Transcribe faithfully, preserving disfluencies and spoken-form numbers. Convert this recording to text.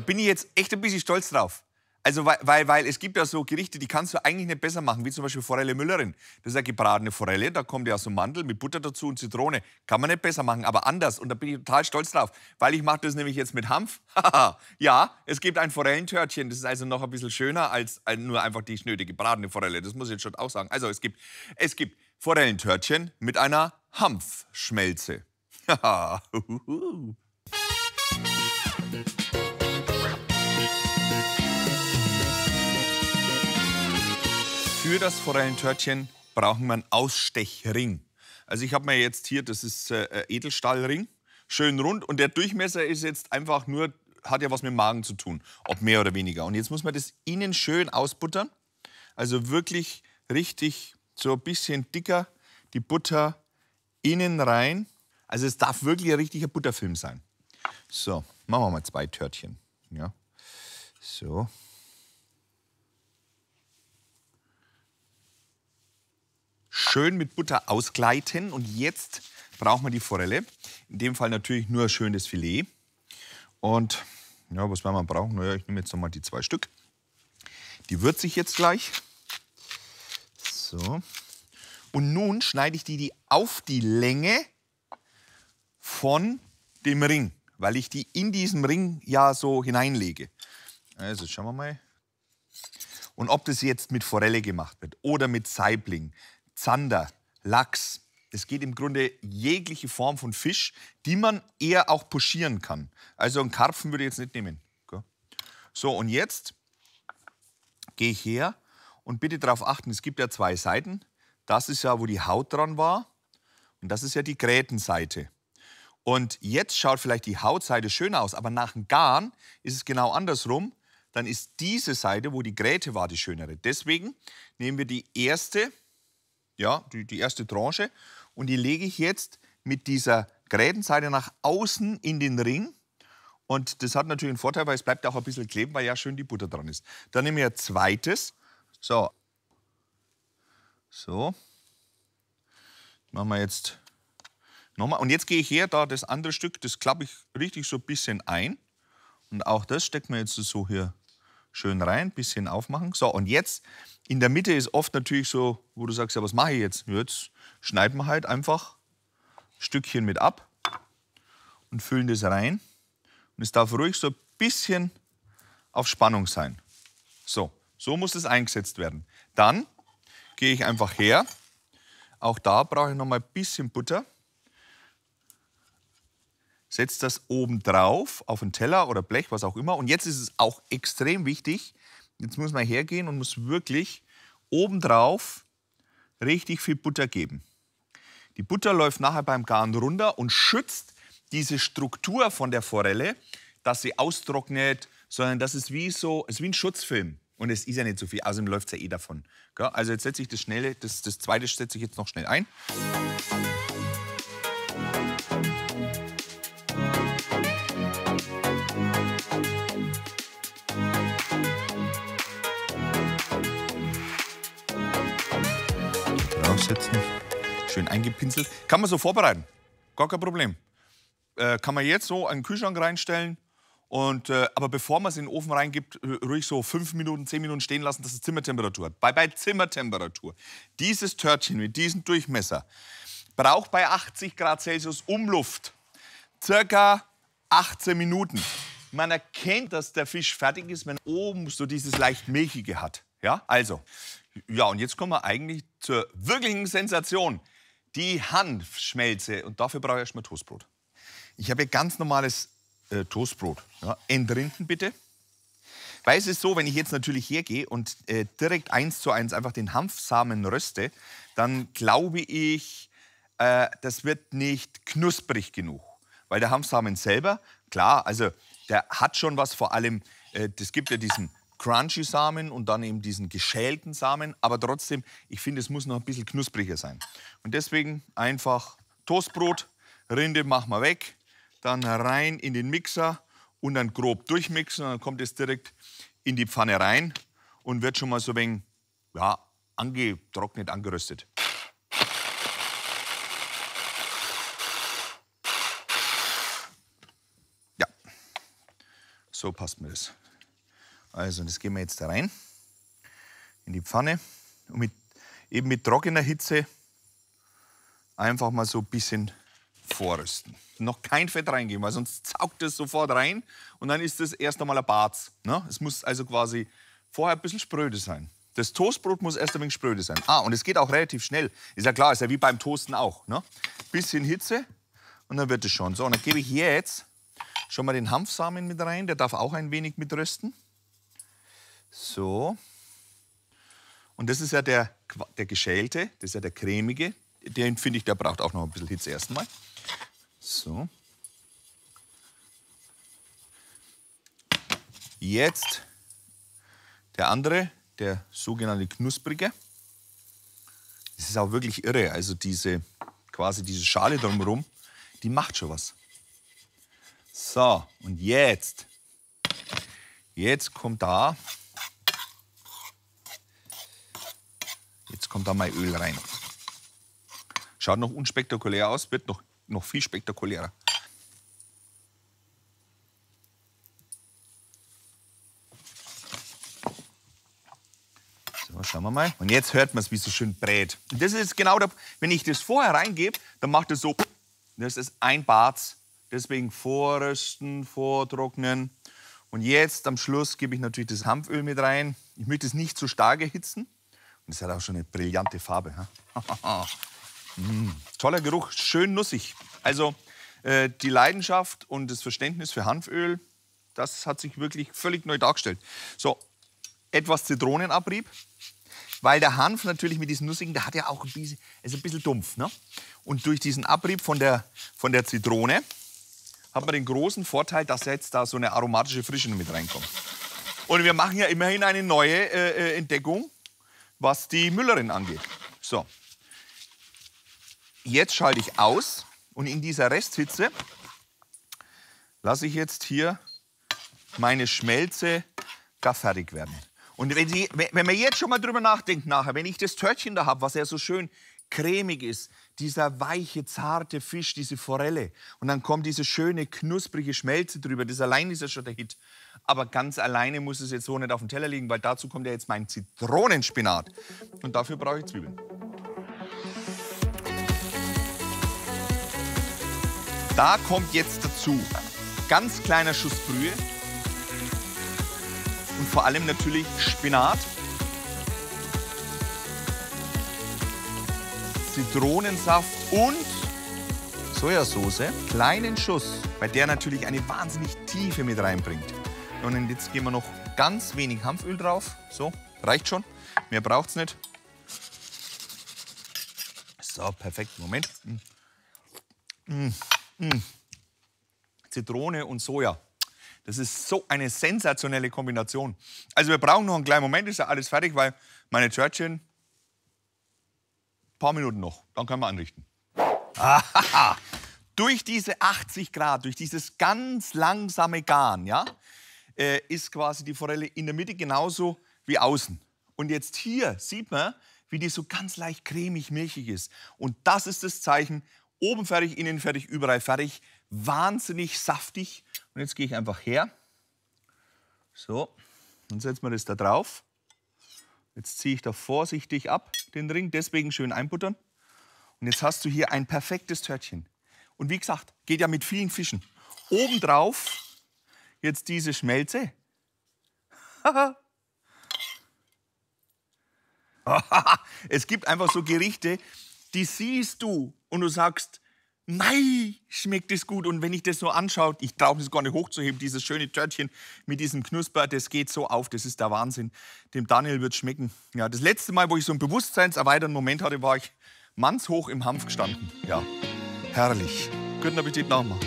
Da bin ich jetzt echt ein bisschen stolz drauf. Also, weil, weil, weil es gibt ja so Gerichte, die kannst du eigentlich nicht besser machen, wie zum Beispiel Forelle Müllerin. Das ist eine gebratene Forelle, da kommt ja so Mandel mit Butter dazu und Zitrone. Kann man nicht besser machen, aber anders. Und da bin ich total stolz drauf, weil ich mache das nämlich jetzt mit Hanf. Ja, es gibt ein Forellentörtchen, das ist also noch ein bisschen schöner als nur einfach die schnöde gebratene Forelle. Das muss ich jetzt schon auch sagen. Also, es gibt, es gibt Forellentörtchen mit einer Hanf-Schmelze. Für das Forellentörtchen brauchen wir einen Ausstechring. Also ich habe mir jetzt hier, das ist äh, Edelstahlring, schön rund. Und der Durchmesser ist jetzt einfach nur, hat ja was mit dem Magen zu tun, ob mehr oder weniger. Und jetzt muss man das innen schön ausbuttern. Also wirklich richtig so ein bisschen dicker die Butter innen rein. Also es darf wirklich ein richtiger Butterfilm sein. So, machen wir mal zwei Törtchen. Ja. So. Schön mit Butter ausgleiten und jetzt brauchen wir die Forelle. In dem Fall natürlich nur ein schönes Filet. Und ja, was werden wir brauchen? Naja, ich nehme jetzt nochmal die zwei Stück. Die würze ich jetzt gleich. So. Und nun schneide ich die, die auf die Länge von dem Ring, weil ich die in diesem Ring ja so hineinlege. Also schauen wir mal. Und ob das jetzt mit Forelle gemacht wird oder mit Saibling, Zander, Lachs. Es geht im Grunde jegliche Form von Fisch, die man eher auch pochieren kann. Also einen Karpfen würde ich jetzt nicht nehmen. So, und jetzt gehe ich her und bitte darauf achten, es gibt ja zwei Seiten. Das ist ja, wo die Haut dran war und das ist ja die Grätenseite. Und jetzt schaut vielleicht die Hautseite schön aus, aber nach dem Garn ist es genau andersrum. Dann ist diese Seite, wo die Gräte war, die schönere. Deswegen nehmen wir die erste, ja, die, die erste Tranche und die lege ich jetzt mit dieser Grätenseite nach außen in den Ring. Und das hat natürlich einen Vorteil, weil es bleibt auch ein bisschen kleben, weil ja schön die Butter dran ist. Dann nehmen wir ein zweites. So. So. Machen wir jetzt nochmal. Und jetzt gehe ich her, da das andere Stück, das klappe ich richtig so ein bisschen ein. Und auch das stecken wir jetzt so hier schön rein, ein bisschen aufmachen. So, und jetzt in der Mitte ist oft natürlich so, wo du sagst, ja, was mache ich jetzt? Jetzt schneiden wir halt einfach ein Stückchen mit ab und füllen das rein. Und es darf ruhig so ein bisschen auf Spannung sein. So, so muss das eingesetzt werden. Dann gehe ich einfach her. Auch da brauche ich noch mal ein bisschen Butter. Setzt das oben drauf auf einen Teller oder Blech, was auch immer. Und jetzt ist es auch extrem wichtig, jetzt muss man hergehen und muss wirklich oben drauf richtig viel Butter geben. Die Butter läuft nachher beim Garn runter und schützt diese Struktur von der Forelle, dass sie austrocknet, sondern das ist wie, so, ist wie ein Schutzfilm. Und es ist ja nicht so viel, außerdem läuft es ja eh davon. Also jetzt setze ich das schnelle, das, das zweite setze ich jetzt noch schnell ein. Schön eingepinselt. Kann man so vorbereiten. Gar kein Problem. Äh, kann man jetzt so einen Kühlschrank reinstellen. Und, äh, aber bevor man es in den Ofen reingibt, ruhig so fünf Minuten, zehn Minuten stehen lassen, dass es Zimmertemperatur hat. Bei, bei Zimmertemperatur. Dieses Törtchen mit diesem Durchmesser braucht bei achtzig Grad Celsius Umluft circa achtzehn Minuten. Man erkennt, dass der Fisch fertig ist, wenn oben so dieses leicht Milchige hat. Ja, also. Ja, und jetzt kommen wir eigentlich zur wirklichen Sensation, die Hanfschmelze. Und dafür brauche ich erstmal Toastbrot. Ich habe hier ganz normales äh, Toastbrot. Ja, entrinden bitte. Weil es ist so, wenn ich jetzt natürlich hergehe und äh, direkt eins zu eins einfach den Hanfsamen röste, dann glaube ich, äh, das wird nicht knusprig genug. Weil der Hanfsamen selber, klar, also der hat schon was, vor allem, äh, das gibt ja diesen crunchy Samen und dann eben diesen geschälten Samen. Aber trotzdem, ich finde, es muss noch ein bisschen knuspriger sein. Und deswegen einfach Toastbrot, Rinde machen wir weg, dann rein in den Mixer und dann grob durchmixen. Und dann kommt es direkt in die Pfanne rein und wird schon mal so ein wenig, ja, angetrocknet, angeröstet. So passt mir das. Also, das geben wir jetzt da rein, in die Pfanne. Und mit, eben mit trockener Hitze einfach mal so ein bisschen vorrösten. Noch kein Fett reingeben, weil sonst saugt das sofort rein. Und dann ist das erst einmal ein Barz. Ne? Es muss also quasi vorher ein bisschen spröde sein. Das Toastbrot muss erst ein wenig spröde sein. Ah, und es geht auch relativ schnell. Ist ja klar, ist ja wie beim Toasten auch. Ne? Bisschen Hitze und dann wird es schon. So, und dann gebe ich hier jetzt schon mal den Hanfsamen mit rein. Der darf auch ein wenig mitrösten. So. Und das ist ja der, der geschälte, das ist ja der cremige. Den finde ich, der braucht auch noch ein bisschen Hitze erstmal. So. Jetzt der andere, der sogenannte knusprige. Das ist auch wirklich irre. Also diese, quasi diese Schale drumherum, die macht schon was. So, und jetzt. Jetzt kommt da. Jetzt kommt da mein Öl rein. Schaut noch unspektakulär aus, wird noch, noch viel spektakulärer. So, schauen wir mal. Und jetzt hört man es, wie es so schön brät. Und das ist genau der, wenn ich das vorher reingebe, dann macht es so, das ist ein Barz. Deswegen vorrösten, vortrocknen. Und jetzt am Schluss gebe ich natürlich das Hanföl mit rein. Ich möchte es nicht zu stark erhitzen. Und es hat auch schon eine brillante Farbe. Mm, toller Geruch, schön nussig. Also äh, die Leidenschaft und das Verständnis für Hanföl, das hat sich wirklich völlig neu dargestellt. So, etwas Zitronenabrieb, weil der Hanf natürlich mit diesen Nussigen, der hat ja auch ein bisschen, ist ein bisschen dumpf. Ne? Und durch diesen Abrieb von der, von der Zitrone hat man den großen Vorteil, dass jetzt da so eine aromatische Frische mit reinkommt. Und wir machen ja immerhin eine neue äh, Entdeckung, was die Müllerin angeht. So. Jetzt schalte ich aus und in dieser Resthitze lasse ich jetzt hier meine Schmelze gar fertig werden. Und wenn, Sie, wenn man jetzt schon mal drüber nachdenkt nachher, wenn ich das Törtchen da habe, was ja so schön cremig ist, dieser weiche, zarte Fisch, diese Forelle, und dann kommt diese schöne, knusprige Schmelze drüber, das allein ist ja schon der Hit. Aber ganz alleine muss es jetzt so nicht auf dem Teller liegen, weil dazu kommt ja jetzt mein Zitronenspinat. Und dafür brauche ich Zwiebeln. Da kommt jetzt dazu ganz kleiner Schuss Brühe und vor allem natürlich Spinat, Zitronensaft und Sojasauce. Kleinen Schuss, bei der natürlich eine wahnsinnig Tiefe mit reinbringt. Und jetzt geben wir noch ganz wenig Hanföl drauf. So, reicht schon. Mehr braucht es nicht. So, perfekt. Moment. Mm. Mmh. Zitrone und Soja. Das ist so eine sensationelle Kombination. Also wir brauchen noch einen kleinen Moment, ist ja alles fertig, weil meine Törtchen, ein paar Minuten noch, dann können wir anrichten. Aha. Durch diese achtzig Grad, durch dieses ganz langsame Garen, ja, äh, ist quasi die Forelle in der Mitte genauso wie außen. Und jetzt hier sieht man, wie die so ganz leicht cremig-milchig ist. Und das ist das Zeichen, oben fertig, innen fertig, überall fertig. Wahnsinnig saftig. Und jetzt gehe ich einfach her. So, dann setzen wir das da drauf. Jetzt ziehe ich da vorsichtig ab, den Ring. Deswegen schön einbuttern. Und jetzt hast du hier ein perfektes Törtchen. Und wie gesagt, geht ja mit vielen Fischen. Obendrauf jetzt diese Schmelze. Es gibt einfach so Gerichte, die siehst du und du sagst, mei, schmeckt das gut. Und wenn ich das so anschaue, ich traue mich gar nicht hochzuheben, dieses schöne Törtchen mit diesem Knusper, das geht so auf, das ist der Wahnsinn. Dem Daniel wird es schmecken. Ja, das letzte Mal, wo ich so einen bewusstseinserweiternden Moment hatte, war ich mannshoch im Hanf gestanden. Ja, herrlich. Guten Appetit nochmal.